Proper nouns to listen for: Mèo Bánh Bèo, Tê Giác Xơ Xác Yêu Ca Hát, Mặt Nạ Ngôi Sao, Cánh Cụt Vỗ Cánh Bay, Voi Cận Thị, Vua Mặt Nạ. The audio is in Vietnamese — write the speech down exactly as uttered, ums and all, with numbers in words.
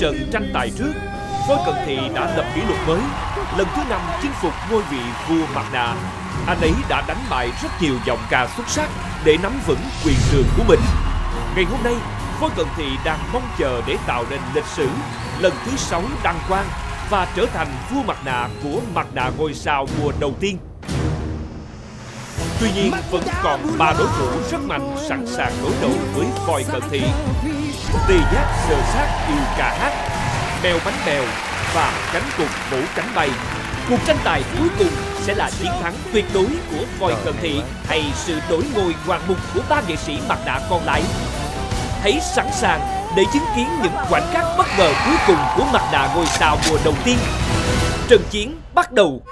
trận tranh tài trước, Voi Cận Thị đã lập kỷ lục mới, lần thứ năm chinh phục ngôi vị vua mặt nạ. Anh ấy đã đánh bại rất nhiều giọng ca xuất sắc để nắm vững quyền trường của mình. Ngày hôm nay, Voi Cận Thị đang mong chờ để tạo nên lịch sử lần thứ sáu đăng quang và trở thành vua mặt nạ của Mặt Nạ Ngôi Sao mùa đầu tiên. Tuy nhiên, vẫn còn ba đối thủ rất mạnh sẵn sàng đối đầu với Voi Cận Thị: Tê Giác Xơ Xác Yêu Ca Hát, Mèo Bánh Bèo và Cánh Cụt Vỗ Cánh Bay. Cuộc tranh tài cuối cùng sẽ là chiến thắng tuyệt đối của Voi Cận Thị hay sự đổi ngôi ngoạn mục của ba nghệ sĩ mặt nạ còn lại? Hãy sẵn sàng để chứng kiến những khoảnh khắc bất ngờ cuối cùng của Mặt Nạ Ngôi Sao mùa đầu tiên. Trận chiến bắt đầu!